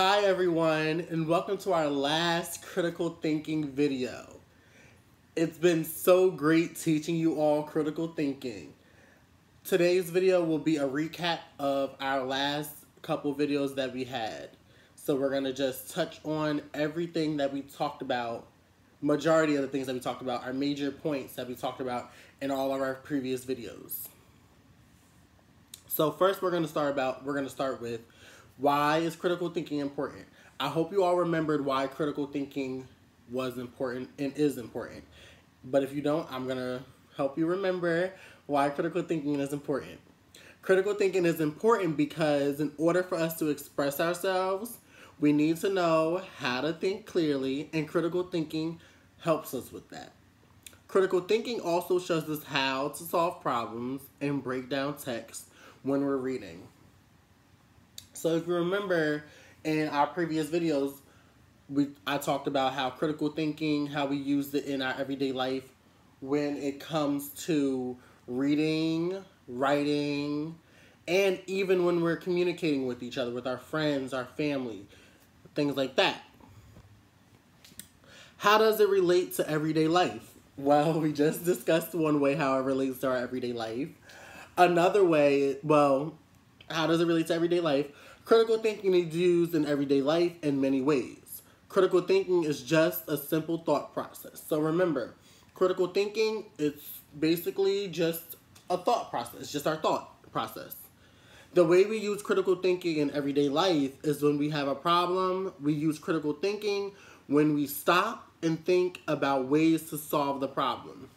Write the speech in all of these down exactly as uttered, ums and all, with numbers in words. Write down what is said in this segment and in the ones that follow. Hi everyone, and welcome to our last critical thinking video. It's been so great teaching you all critical thinking. Today's video will be a recap of our last couple videos that we had. So we're gonna just touch on everything that we talked about, majority of the things that we talked about, our major points that we talked about in all of our previous videos. So first we're gonna start about, we're gonna start with why is critical thinking important? I hope you all remembered why critical thinking was important and is important. But if you don't, I'm gonna help you remember why critical thinking is important. Critical thinking is important because in order for us to express ourselves, we need to know how to think clearly, and critical thinking helps us with that. Critical thinking also shows us how to solve problems and break down text when we're reading. So if you remember in our previous videos, we I talked about how critical thinking, how we use it in our everyday life when it comes to reading, writing, and even when we're communicating with each other, with our friends, our family, things like that. How does it relate to everyday life? Well, we just discussed one way how it relates to our everyday life. Another way, well, how does it relate to everyday life? Critical thinking is used in everyday life in many ways. Critical thinking is just a simple thought process. So remember, critical thinking is basically just a thought process, just our thought process. The way we use critical thinking in everyday life is when we have a problem, we use critical thinking when we stop and think about ways to solve the problem.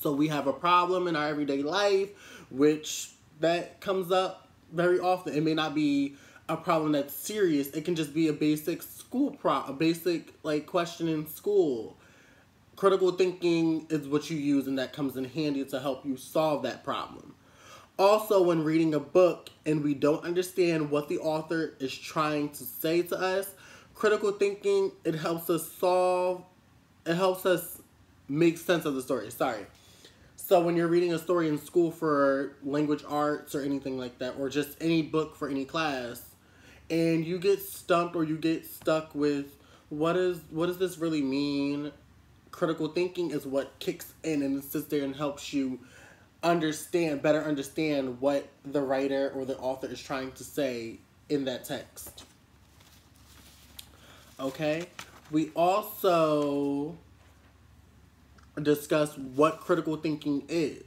So we have a problem in our everyday life, which that comes up very often. It may not be a problem that's serious. It can just be a basic school problem, a basic like question in school. Critical thinking is what you use, and that comes in handy to help you solve that problem. Also, when reading a book and we don't understand what the author is trying to say to us, critical thinking, it helps us solve, it helps us make sense of the story. Sorry. So when you're reading a story in school for language arts or anything like that, or just any book for any class, and you get stumped or you get stuck with what is what does this really mean? Critical thinking is what kicks in and sits there and helps you understand, better understand what the writer or the author is trying to say in that text. Okay? We also discuss what critical thinking is.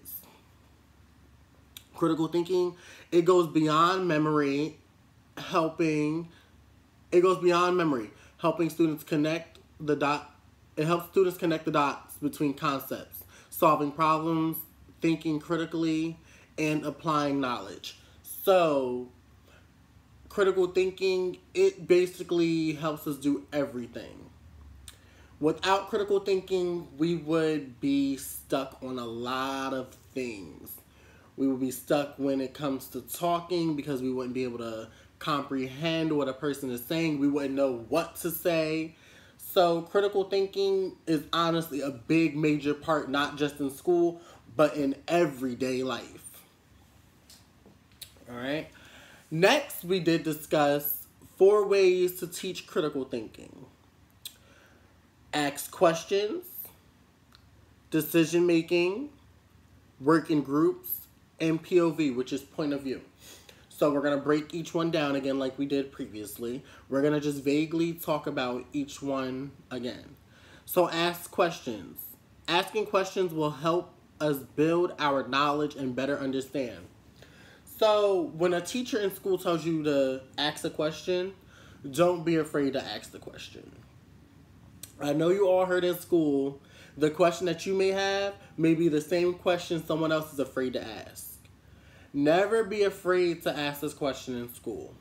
Critical thinking, it goes beyond memory, helping, it goes beyond memory, helping students connect the dot, it helps students connect the dots between concepts, solving problems, thinking critically, and applying knowledge. So, critical thinking, it basically helps us do everything. Without critical thinking, we would be stuck on a lot of things. We would be stuck when it comes to talking because we wouldn't be able to comprehend what a person is saying. We wouldn't know what to say. So critical thinking is honestly a big major part, not just in school, but in everyday life. All right. Next, we did discuss four ways to teach critical thinking. Ask questions, decision making, work in groups, and P O V, which is point of view. So we're going to break each one down again like we did previously. We're going to just vaguely talk about each one again. So ask questions. Asking questions will help us build our knowledge and better understand. So when a teacher in school tells you to ask a question, don't be afraid to ask the question. I know you all heard in school, the question that you may have may be the same question someone else is afraid to ask. Never be afraid to ask this question in school.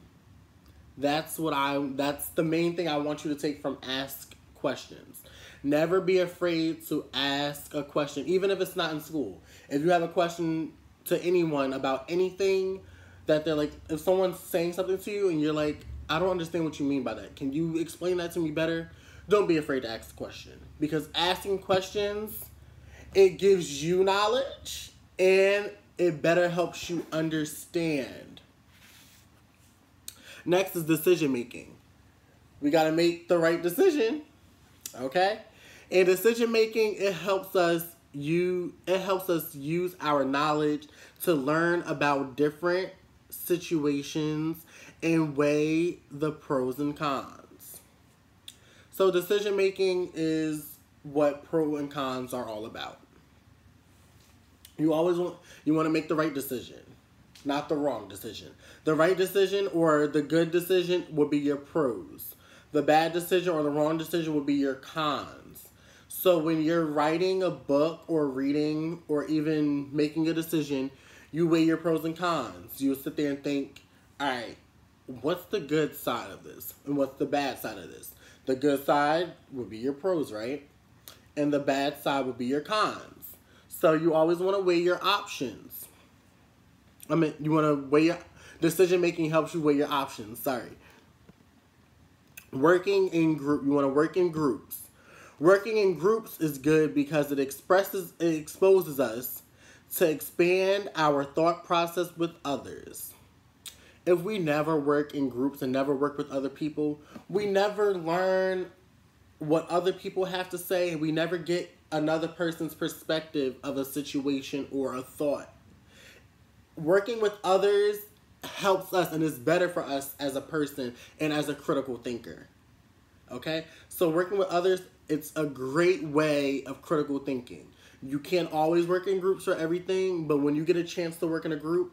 That's what I, that's the main thing I want you to take from ask questions. Never be afraid to ask a question, even if it's not in school. If you have a question to anyone about anything that they're like, if someone's saying something to you and you're like, I don't understand what you mean by that. Can you explain that to me better? Don't be afraid to ask the question, because asking questions, it gives you knowledge and it better helps you understand. Next is decision making. We got to make the right decision, okay? And decision making, it helps us you it helps us use our knowledge to learn about different situations and weigh the pros and cons. So decision making is what pro and cons are all about. You always want you want to make the right decision, not the wrong decision. The right decision or the good decision would be your pros. The bad decision or the wrong decision would be your cons. So when you're writing a book or reading or even making a decision, you weigh your pros and cons. You'll sit there and think, all right, what's the good side of this? And what's the bad side of this? The good side would be your pros, right? And the bad side would be your cons. So you always want to weigh your options. I mean, you want to weigh your... Decision making helps you weigh your options, sorry. Working in group, you want to work in groups. Working in groups is good because it expresses, it exposes us to expand our thought process with others. If we never work in groups and never work with other people, we never learn what other people have to say. We never get another person's perspective of a situation or a thought. Working with others helps us and is better for us as a person and as a critical thinker. Okay? So working with others, it's a great way of critical thinking. You can't always work in groups for everything, but when you get a chance to work in a group,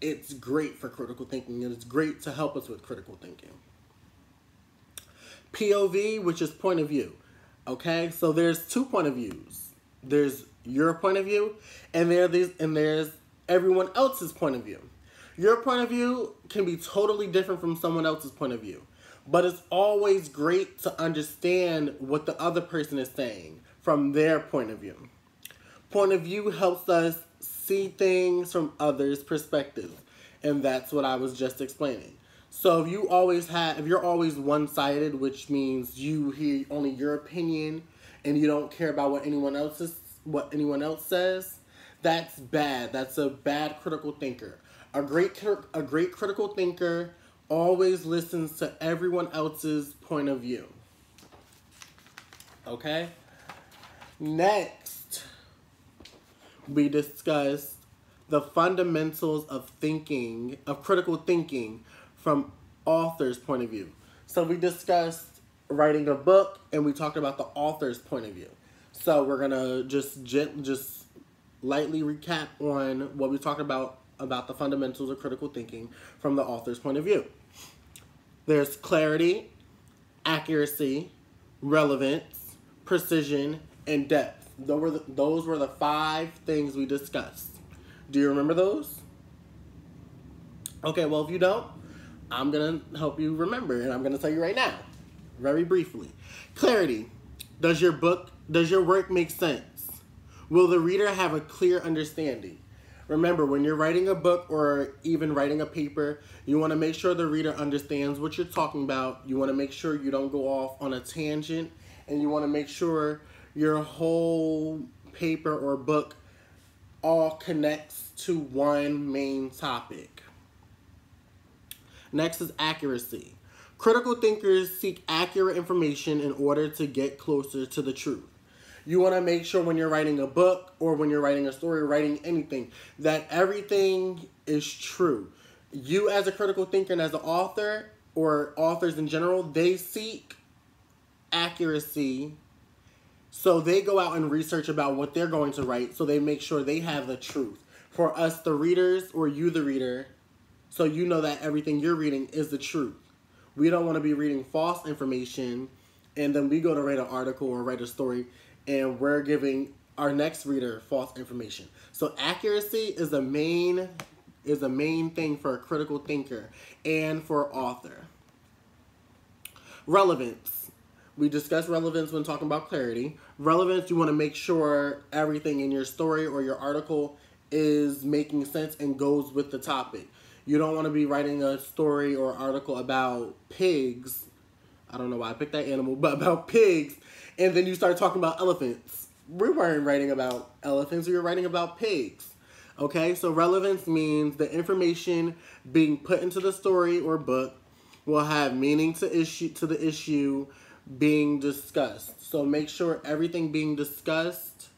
it's great for critical thinking and it's great to help us with critical thinking. P O V, which is point of view. Okay? So there's two point of views. There's your point of view and there these and there's everyone else's point of view. Your point of view can be totally different from someone else's point of view, but it's always great to understand what the other person is saying from their point of view. Point of view helps us see things from others' perspectives, and that's what I was just explaining. So if you always have, if you're always one-sided, which means you hear only your opinion and you don't care about what anyone else is, what anyone else says, that's bad. That's a bad critical thinker. A great, a great critical thinker always listens to everyone else's point of view. Okay? Next, we discussed the fundamentals of thinking, of critical thinking from author's point of view. So we discussed writing a book and we talked about the author's point of view. So we're going to just just lightly recap on what we talked about about the fundamentals of critical thinking from the author's point of view. There's clarity, accuracy, relevance, precision, and depth. Those were the, those were the five things we discussed. Do you remember those? Okay, well, if you don't, I'm gonna help you remember, and I'm gonna tell you right now, very briefly. Clarity. Does your book, does your work make sense? Will the reader have a clear understanding? Remember, when you're writing a book or even writing a paper, you want to make sure the reader understands what you're talking about. You want to make sure you don't go off on a tangent, and you want to make sure your whole paper or book all connects to one main topic. Next is accuracy. Critical thinkers seek accurate information in order to get closer to the truth. You want to make sure when you're writing a book or when you're writing a story or writing anything that everything is true. You as a critical thinker and as an author or authors in general, they seek accuracy. So they go out and research about what they're going to write so they make sure they have the truth. For us, the readers, or you, the reader, so you know that everything you're reading is the truth. We don't want to be reading false information and then we go to write an article or write a story and we're giving our next reader false information. So accuracy is a main is a main thing for a critical thinker and for author. Relevance. We discussed relevance when talking about clarity. Relevance, you want to make sure everything in your story or your article is making sense and goes with the topic. You don't want to be writing a story or article about pigs. I don't know why I picked that animal, but about pigs. And then you start talking about elephants. We weren't writing about elephants. We were writing about pigs. Okay? So relevance means the information being put into the story or book will have meaning to issue to the issue being discussed. So make sure everything being discussed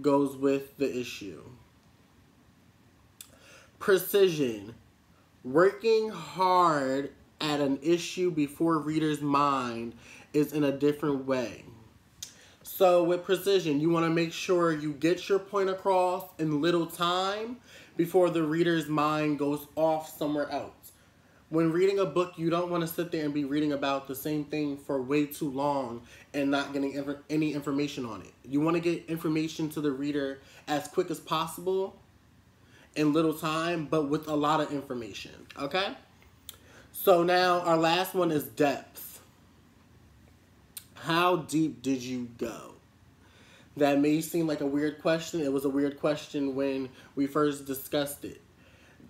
goes with the issue. Precision. Working hard at an issue before readers' mind is in a different way. So with precision, you want to make sure you get your point across in little time before the reader's mind goes off somewhere else. When reading a book, you don't want to sit there and be reading about the same thing for way too long and not getting any information on it. You want to get information to the reader as quick as possible in little time, but with a lot of information, okay? So now our last one is depth. How deep did you go? That may seem like a weird question. It was a weird question when we first discussed it.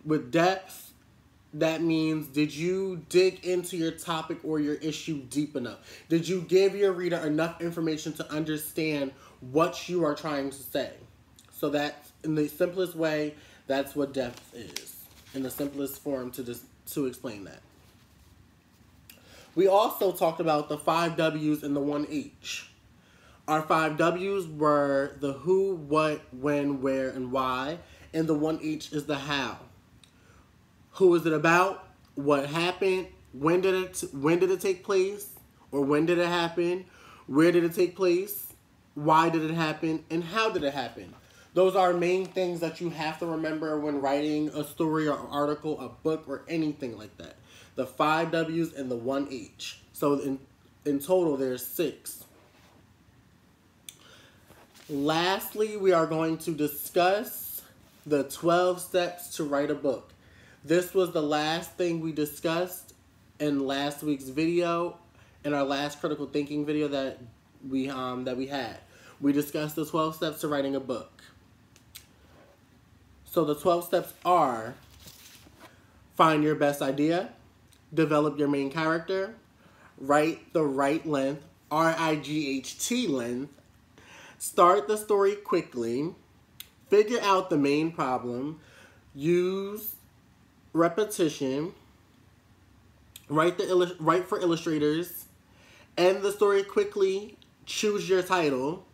With depth, that means, did you dig into your topic or your issue deep enough? Did you give your reader enough information to understand what you are trying to say? So that's, in the simplest way, that's what depth is, in the simplest form to, dis to explain that. We also talked about the five W's and the one H. Our five W's were the who, what, when, where, and why, and the one H is the how. Who is it about? What happened? When did it when did it take place? Or when did it happen? Where did it take place? Why did it happen? And how did it happen? Those are main things that you have to remember when writing a story or an article, a book, or anything like that. The five W's and the one H. So in, in total, there's six. Lastly, we are going to discuss the twelve steps to write a book. This was the last thing we discussed in last week's video, in our last critical thinking video that we um that we had. We discussed the twelve steps to writing a book. So the twelve steps are: find your best idea, develop your main character, write the right length, R I G H T length, start the story quickly, figure out the main problem, use repetition, write, the, write for illustrators, end the story quickly, choose your title,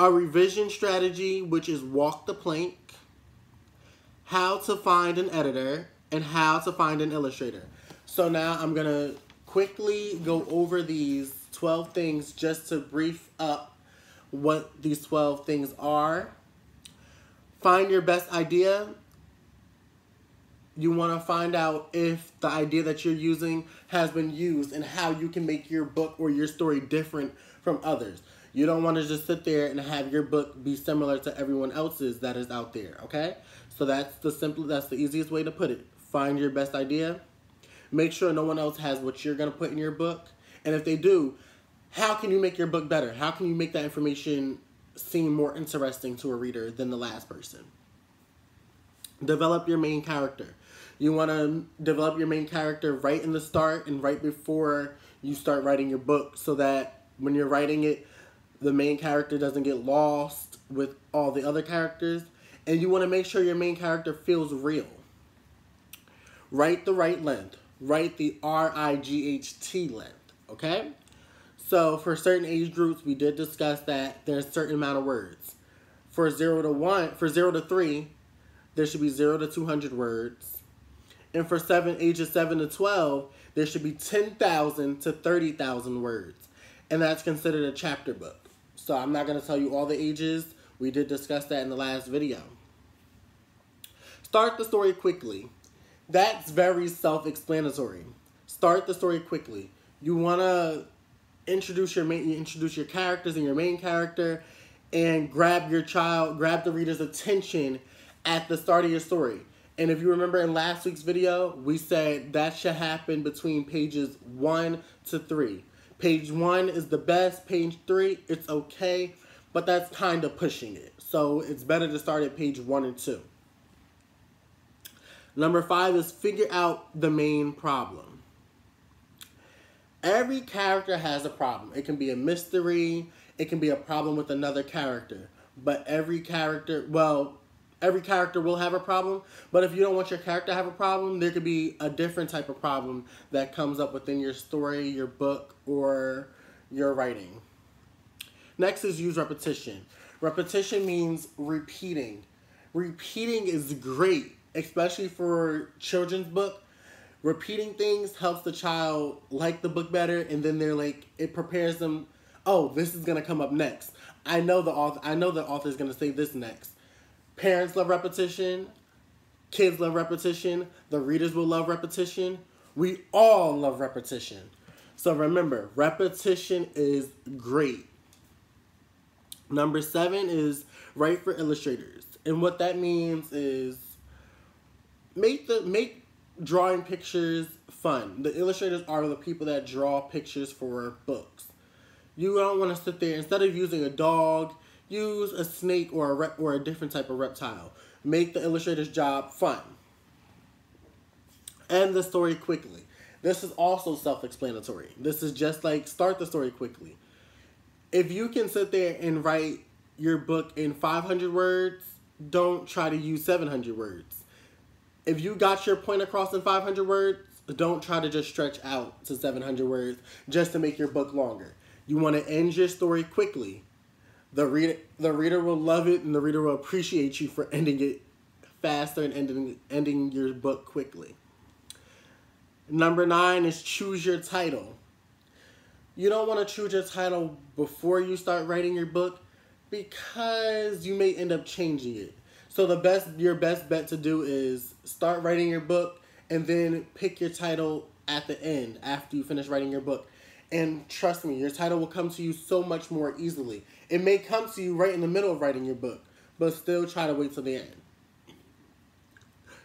a revision strategy, which is walk the plank, how to find an editor, and how to find an illustrator. So now I'm going to quickly go over these twelve things just to brief up what these twelve things are. Find your best idea. You want to find out if the idea that you're using has been used and how you can make your book or your story different from others. You don't want to just sit there and have your book be similar to everyone else's that is out there, okay? So that's the simple, that's the easiest way to put it. Find your best idea. Make sure no one else has what you're going to put in your book. And if they do, how can you make your book better? How can you make that information seem more interesting to a reader than the last person? Develop your main character. You want to develop your main character right in the start and right before you start writing your book so that when you're writing it, the main character doesn't get lost with all the other characters. And you want to make sure your main character feels real. Write the right length. Write the R I G H T length, okay? So for certain age groups, we did discuss that there's a certain amount of words. For zero to one, for zero to three, there should be zero to two hundred words. And for seven, ages seven to twelve, there should be ten thousand to thirty thousand words. And that's considered a chapter book. So I'm not going to tell you all the ages. We did discuss that in the last video. Start the story quickly. That's very self-explanatory. Start the story quickly. You want to introduce your main, introduce your characters and your main character and grab your child, grab the reader's attention at the start of your story. And if you remember in last week's video, we said that should happen between pages one to three. Page one is the best, page three, it's okay, but that's kind of pushing it. So it's better to start at page one and two. Number five is figure out the main problem. Every character has a problem. It can be a mystery, it can be a problem with another character, but every character, well, every character will have a problem, but if you don't want your character to have a problem, there could be a different type of problem that comes up within your story, your book, or your writing. Next is use repetition. Repetition means repeating. Repeating is great, especially for children's book. Repeating things helps the child like the book better, and then they're like, it prepares them. Oh, this is gonna come up next. I know the author. I know the author is gonna say this next. Parents love repetition. Kids love repetition. The readers will love repetition. We all love repetition. So remember, repetition is great. Number seven is write for illustrators, and what that means is make the make drawing pictures fun. The illustrators are the people that draw pictures for books. You don't want to sit there. Instead of using a dog, use a snake or a rep or a different type of reptile. Make the illustrator's job fun. End the story quickly. This is also self-explanatory. This is just like start the story quickly. If you can sit there and write your book in five hundred words, don't try to use seven hundred words. If you got your point across in five hundred words, don't try to just stretch out to seven hundred words just to make your book longer. You want to end your story quickly. The reader, the reader will love it, and the reader will appreciate you for ending it faster and ending, ending your book quickly. Number nine is choose your title. You don't want to choose your title before you start writing your book because you may end up changing it. So the best, your best bet to do is start writing your book and then pick your title at the end after you finish writing your book. And trust me, your title will come to you so much more easily. It may come to you right in the middle of writing your book, but still try to wait till the end.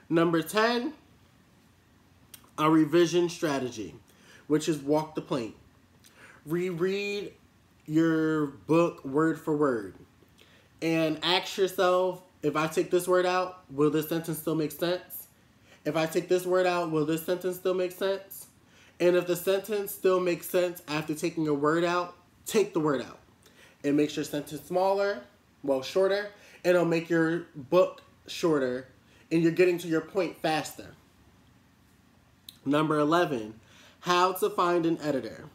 Number ten, a revision strategy, which is walk the plank. Reread your book word for word and ask yourself, if I take this word out, will this sentence still make sense? If I take this word out, will this sentence still make sense? And if the sentence still makes sense after taking a word out, take the word out. It makes your sentence smaller, well, shorter, and it'll make your book shorter, and you're getting to your point faster. Number eleven, how to find an editor.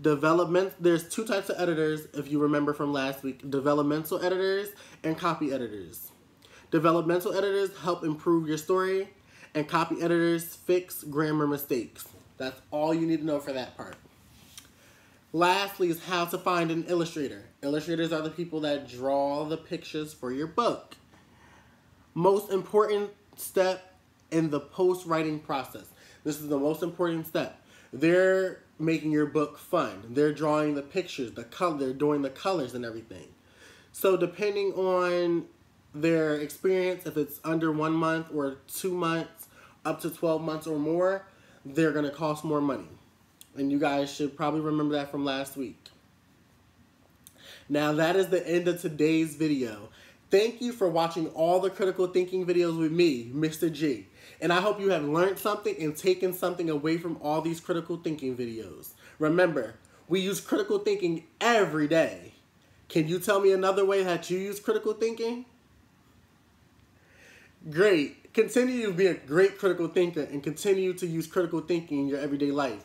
Development, there's two types of editors, if you remember from last week, developmental editors and copy editors. Developmental editors help improve your story, and copy editors fix grammar mistakes. That's all you need to know for that part. Lastly is how to find an illustrator. Illustrators are the people that draw the pictures for your book. Most important step in the post-writing process. This is the most important step. They're making your book fun. They're drawing the pictures, the color, they're doing the colors and everything. So depending on their experience, if it's under one month or two months, up to twelve months or more, they're gonna cost more money. And you guys should probably remember that from last week. Now that is the end of today's video. Thank you for watching all the critical thinking videos with me, Mister G. And I hope you have learned something and taken something away from all these critical thinking videos. Remember, we use critical thinking every day. Can you tell me another way that you use critical thinking? Great. Continue to be a great critical thinker and continue to use critical thinking in your everyday life.